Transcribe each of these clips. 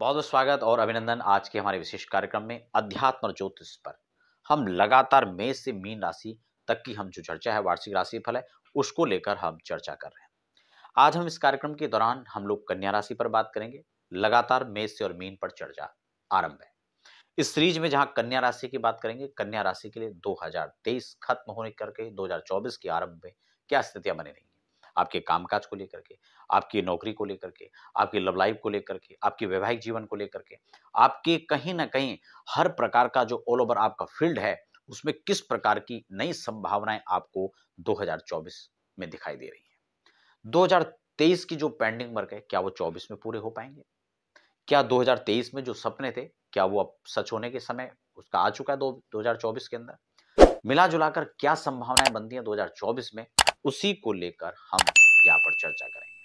बहुत बहुत स्वागत और अभिनंदन आज के हमारे विशेष कार्यक्रम में अध्यात्म और ज्योतिष पर। हम लगातार मेष से मीन राशि तक की हम जो चर्चा है, वार्षिक राशिफल है, उसको लेकर हम चर्चा कर रहे हैं। आज हम इस कार्यक्रम के दौरान हम लोग कन्या राशि पर बात करेंगे। लगातार मेष से और मीन पर चर्चा आरंभ है। इस सीरीज में जहाँ कन्या राशि की बात करेंगे, कन्या राशि के लिए 2023 खत्म होने करके 2024 के आरंभ में क्या स्थितियां बनी रहेंगी, आपके कामकाज को लेकर के, आपकी नौकरी को लेकर के, आपकी लव लाइफ को लेकर के, आपके वैवाहिक जीवन को लेकर के, आपके कहीं ना कहीं हर प्रकार का जो ऑल ओवर आपका फील्ड है उसमें किस प्रकार की नई संभावनाएं आपको 2024 में दिखाई दे रही है। 2023 की जो पेंडिंग वर्क है क्या वो 2024 में पूरे हो पाएंगे? क्या 2023 में जो सपने थे क्या वो अब सच होने के समय उसका आ चुका है? 2024 के अंदर मिला जुलाकर क्या संभावनाएं बनती है 2024 में, उसी को लेकर हम यहाँ पर चर्चा करेंगे।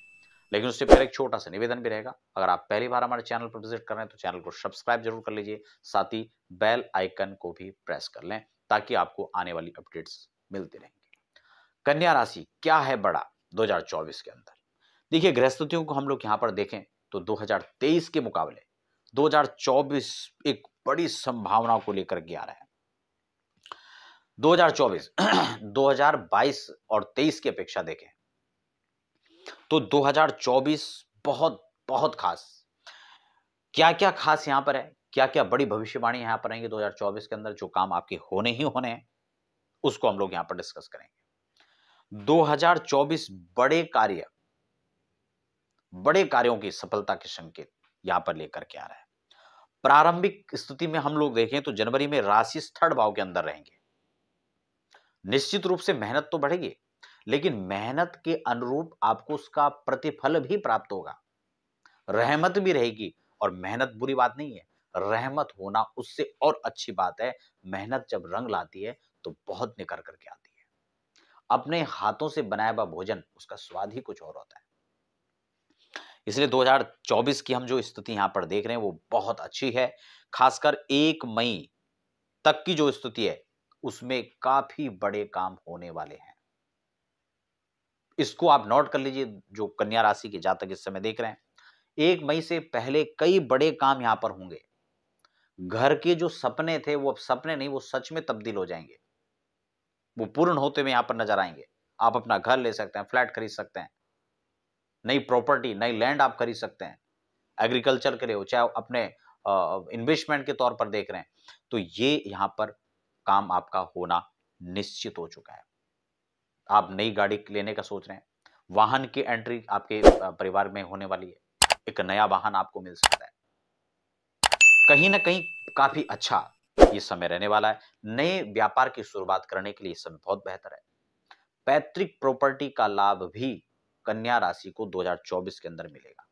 लेकिन उससे पहले एक छोटा सा निवेदन भी रहेगा। अगर आप पहली बार हमारे चैनल पर विजिट कर रहे हैं तो चैनल को सब्सक्राइब जरूर कर लीजिए, साथ ही बेल आइकन को भी प्रेस कर लें ताकि आपको आने वाली अपडेट्स मिलती रहेंगी। कन्या राशि क्या है बड़ा 2024 के अंदर? देखिए, गृहस्थितियों को हम लोग यहाँ पर देखें तो 2023 के मुकाबले 2024 एक बड़ी संभावना को लेकर के आ रहा है। 2024 2022 और 23 की अपेक्षा देखें तो 2024 बहुत बहुत खास। क्या क्या खास यहाँ पर है, क्या क्या बड़ी भविष्यवाणी यहाँ पर रहेंगी 2024 के अंदर, जो काम आपके होने ही होने हैं उसको हम लोग यहाँ पर डिस्कस करेंगे। 2024 बड़े कार्यों की सफलता के संकेत यहाँ पर लेकर के आ रहा है। प्रारंभिक स्थिति में हम लोग देखें तो जनवरी में राशि थर्ड भाव के अंदर रहेंगे। निश्चित रूप से मेहनत तो बढ़ेगी, लेकिन मेहनत के अनुरूप आपको उसका प्रतिफल भी प्राप्त होगा। रहमत भी रहेगी, और मेहनत बुरी बात नहीं है, रहमत होना उससे और अच्छी बात है। मेहनत जब रंग लाती है तो बहुत निखर करके आती है। अपने हाथों से बनाया हुआ भोजन, उसका स्वाद ही कुछ और होता है। इसलिए 2024 की हम जो स्थिति यहाँ पर देख रहे हैं वो बहुत अच्छी है। खासकर 1 मई तक की जो स्थिति है उसमें काफी बड़े काम होने वाले हैं। इसको आप नोट कर लीजिए, जो कन्या राशि के जातक इस समय देख रहे हैं। 1 मई से पहले कई बड़े काम यहां पर होंगे। घर के जो सपने थे वो अब सपने नहीं, वो सच में तब्दील हो जाएंगे, वो पूर्ण होते हुए यहां पर नजर आएंगे। आप अपना घर ले सकते हैं, फ्लैट खरीद सकते हैं, नई प्रॉपर्टी, नई लैंड आप खरीद सकते हैं। एग्रीकल्चर के लिए हो, चाहे अपने इन्वेस्टमेंट के तौर पर देख रहे हैं तो ये यहाँ पर काम आपका होना निश्चित हो चुका है। आप नई गाड़ी लेने का सोच रहे हैं, वाहन की एंट्री आपके परिवार में होने वाली है, एक नया वाहन आपको मिल सकता है। कहीं ना कहीं काफी अच्छा ये समय रहने वाला है। नए व्यापार की शुरुआत करने के लिए समय बहुत बेहतर है। पैतृक प्रॉपर्टी का लाभ भी कन्या राशि को 2024 के अंदर मिलेगा।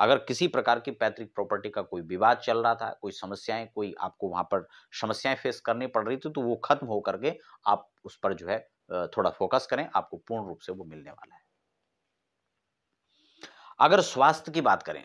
अगर किसी प्रकार की पैतृक प्रॉपर्टी का कोई विवाद चल रहा था, कोई समस्याएं, कोई आपको वहां पर समस्याएं फेस करनी पड़ रही थी, तो वो खत्म होकर के आप उस पर जो है थोड़ा फोकस करें, आपको पूर्ण रूप से वो मिलने वाला है। अगर स्वास्थ्य की बात करें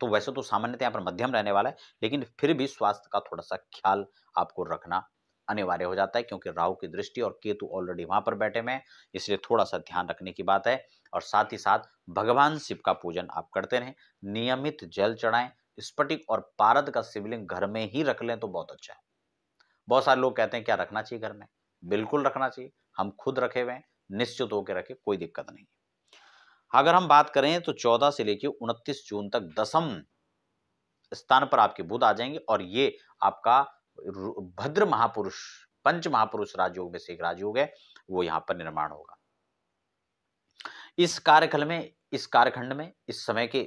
तो वैसे तो सामान्यतः यहाँ पर मध्यम रहने वाला है, लेकिन फिर भी स्वास्थ्य का थोड़ा सा ख्याल आपको रखना अनिवार्य हो जाता है, क्योंकि राहु की दृष्टि और केतु ऑलरेडी वहां पर बैठे हुए हैं। इसलिए थोड़ा सा ध्यान रखने की बात है। और साथ ही साथ भगवान शिव का पूजन आप करते रहें, नियमित जल चढ़ाएं, स्फटिक और पारद का शिवलिंग घर में ही रख लें तो बहुत अच्छा है। बहुत सारे लोग कहते हैं क्या रखना चाहिए घर में? बिल्कुल रखना चाहिए, हम खुद रखे हुए हैं, निश्चित होकर रखें, कोई दिक्कत नहीं। अगर हम बात करें तो 14 से लेकर 29 जून तक 10वें स्थान पर आपके बुध आ जाएंगे, और ये आपका भद्र महापुरुष, पंच महापुरुष राजयोग में से एक राजयोग है, वो यहाँ पर निर्माण होगा। इस कार्यखंड में इस समय के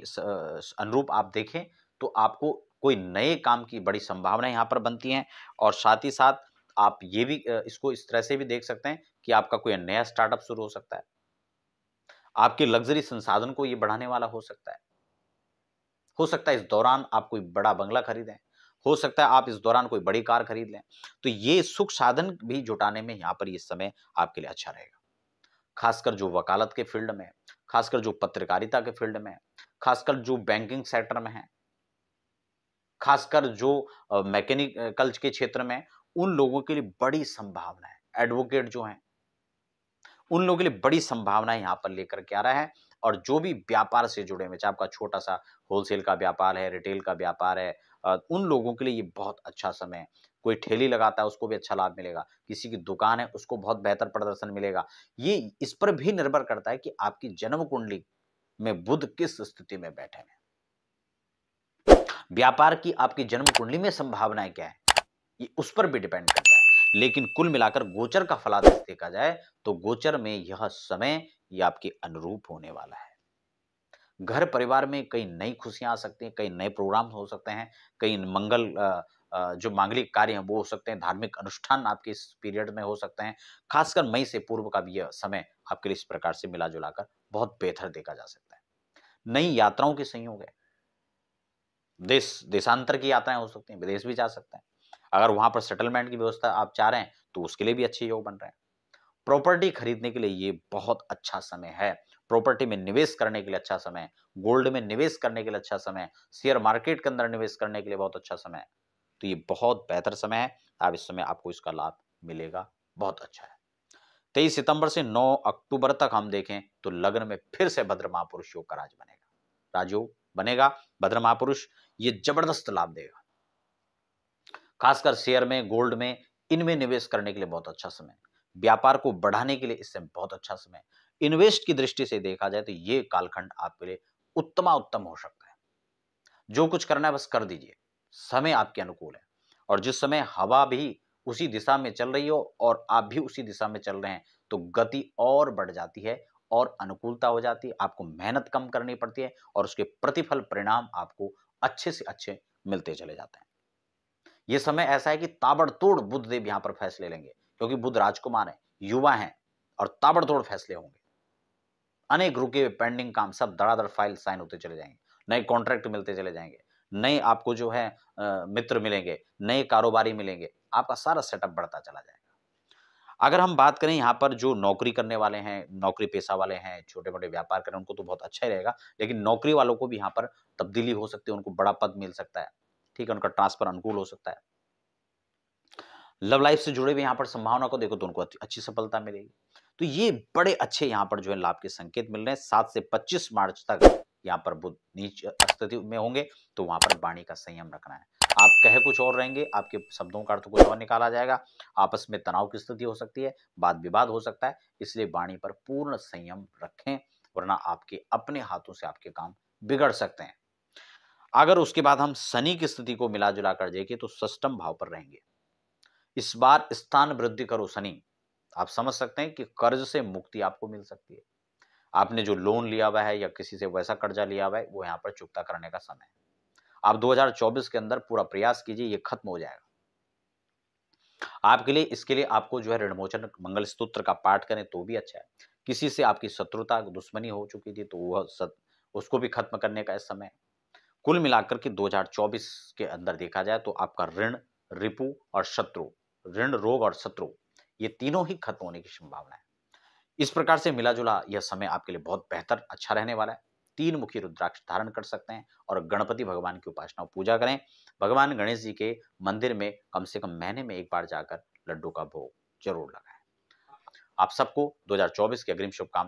अनुरूप आप देखें तो आपको कोई नए काम की बड़ी संभावना यहाँ पर बनती है। और साथ ही साथ आप ये भी इसको इस तरह से भी देख सकते हैं कि आपका कोई नया स्टार्टअप शुरू हो सकता है, आपके लग्जरी संसाधन को ये बढ़ाने वाला हो सकता है। हो सकता है इस दौरान आप कोई बड़ा बंगला खरीदें, हो सकता है आप इस दौरान कोई बड़ी कार खरीद लें। तो ये सुख साधन भी जुटाने में यहाँ पर इस समय आपके लिए अच्छा रहेगा। खासकर जो वकालत के फील्ड में, खासकर जो पत्रकारिता के फील्ड में, खासकर जो बैंकिंग सेक्टर में है, खासकर जो मैकेनिकल के क्षेत्र में, उन लोगों के लिए बड़ी संभावना है। एडवोकेट जो हैं उन लोगों के लिए बड़ी संभावना यहाँ पर लेकर के आ रहा है। और जो भी व्यापार से जुड़े हुए, चाहे आपका छोटा सा होलसेल का व्यापार है, रिटेल का व्यापार है, उन लोगों के लिए ये बहुत अच्छा समय है। कोई ठेली लगाता है उसको भी अच्छा लाभ मिलेगा, किसी की दुकान है उसको बहुत बेहतर प्रदर्शन मिलेगा। ये इस पर भी निर्भर करता है कि आपकी जन्म कुंडली में बुध किस स्थिति में बैठे हैं। व्यापार की आपकी जन्म कुंडली में संभावनाएं क्या है, ये उस पर भी डिपेंड करता है। लेकिन कुल मिलाकर गोचर का फलादेश देखा जाए तो गोचर में यह समय ये आपके अनुरूप होने वाला है। घर परिवार में कई नई खुशियां आ सकती हैं, कई नए प्रोग्राम हो सकते हैं, कई मंगल जो मांगलिक कार्य हैं वो हो सकते हैं, धार्मिक अनुष्ठान आपके इस पीरियड में हो सकते हैं। खासकर मई से पूर्व का भी यह समय आपके लिए इस प्रकार से मिला जुला कर बहुत बेहतर देखा जा सकता है। नई यात्राओं के संयोग है, देश देशांतर की यात्राएं हो सकती हैं, विदेश भी जा सकते हैं। अगर वहां पर सेटलमेंट की व्यवस्था आप चाह रहे हैं तो उसके लिए भी अच्छे योग बन रहे हैं। प्रॉपर्टी खरीदने के लिए ये बहुत अच्छा समय है, प्रॉपर्टी में निवेश करने के लिए अच्छा समय है, गोल्ड में निवेश करने के लिए अच्छा समय है, शेयर मार्केट के अंदर निवेश करने के लिए बहुत अच्छा समय है। तो ये बहुत बेहतर समय है, आप इस समय आपको इसका लाभ मिलेगा, बहुत अच्छा है। 23 सितंबर से 9 अक्टूबर तक हम देखें तो लग्न में फिर से भद्र महापुरुष योग का राज बनेगा, राजयोग बनेगा। भद्र महापुरुष ये जबरदस्त लाभ देगा, खासकर शेयर में, गोल्ड में, इनमें निवेश करने के लिए बहुत अच्छा समय। व्यापार को बढ़ाने के लिए इससे बहुत अच्छा समय। इन्वेस्ट की दृष्टि से देखा जाए तो ये कालखंड आपके लिए उत्तम हो सकता है। जो कुछ करना है बस कर दीजिए, समय आपके अनुकूल है। और जिस समय हवा भी उसी दिशा में चल रही हो और आप भी उसी दिशा में चल रहे हैं तो गति और बढ़ जाती है और अनुकूलता हो जाती है। आपको मेहनत कम करनी पड़ती है और उसके प्रतिफल परिणाम आपको अच्छे से अच्छे मिलते चले जाते हैं। ये समय ऐसा है कि ताबड़तोड़ बुध देव यहाँ पर फैसले लेंगे, क्योंकि बुध राजकुमार हैं, युवा हैं और ताबड़तोड़ फैसले होंगे। अनेक रुके हुए पेंडिंग काम सब धड़ाधड़ फाइल साइन होते चले जाएंगे, नए कॉन्ट्रैक्ट मिलते चले जाएंगे, नए आपको जो है मित्र मिलेंगे, नए कारोबारी मिलेंगे, आपका सारा सेटअप बढ़ता चला जाएगा। अगर हम बात करें यहाँ पर जो नौकरी करने वाले हैं, नौकरी पेशा वाले हैं, छोटे मोटे व्यापार करें, उनको तो बहुत अच्छा ही रहेगा। लेकिन नौकरी वालों को भी यहाँ पर तब्दीली हो सकती है, उनको बड़ा पद मिल सकता है, ठीक है, उनका ट्रांसफर अनुकूल हो सकता है। लव लाइफ से जुड़े हुए यहाँ पर संभावना को देखो तो उनको अच्छी सफलता मिलेगी। तो ये बड़े अच्छे यहाँ पर जो है लाभ के संकेत मिल रहे हैं। 7 से 25 मार्च तक यहाँ पर बुध नीच स्थिति में होंगे, तो वहां पर वाणी का संयम रखना है। आप कहे कुछ और रहेंगे, आपके शब्दों का अर्थ कुछ और निकाला जाएगा, आपस में तनाव की स्थिति हो सकती है, वाद विवाद हो सकता है, इसलिए वाणी पर पूर्ण संयम रखें, वरना आपके अपने हाथों से आपके काम बिगड़ सकते हैं। अगर उसके बाद हम शनि की स्थिति को मिला जुला कर देखें तो षष्ठम भाव पर रहेंगे। इस बार स्थान वृद्धि करो शनि, आप समझ सकते हैं कि कर्ज से मुक्ति आपको मिल सकती है। आपने जो लोन लिया हुआ है या किसी से वैसा कर्जा लिया हुआ है वो यहाँ पर चुकता करने का समय है। आप 2024 के अंदर पूरा प्रयास कीजिए, ये खत्म हो जाएगा आपके लिए। इसके लिए आपको जो है ऋणमोचन मंगल स्तोत्र का पाठ करें तो भी अच्छा है। किसी से आपकी शत्रुता दुश्मनी हो चुकी थी तो वह उसको भी खत्म करने का इस समय। कुल मिलाकर के 2024 के अंदर देखा जाए तो आपका ऋण, रिपु और शत्रु, ऋण, रोग और शत्रु, ये तीनों ही खत्म होने की संभावना है। इस प्रकार से मिला जुला यह समय आपके लिए बहुत बेहतर अच्छा रहने वाला है। 3 मुखी रुद्राक्ष धारण कर सकते हैं और गणपति भगवान की उपासना पूजा करें। भगवान गणेश जी के मंदिर में कम से कम महीने में एक बार जाकर लड्डू का भोग जरूर लगाएं। आप सबको 2024 की अग्रिम शुभकामनाएं।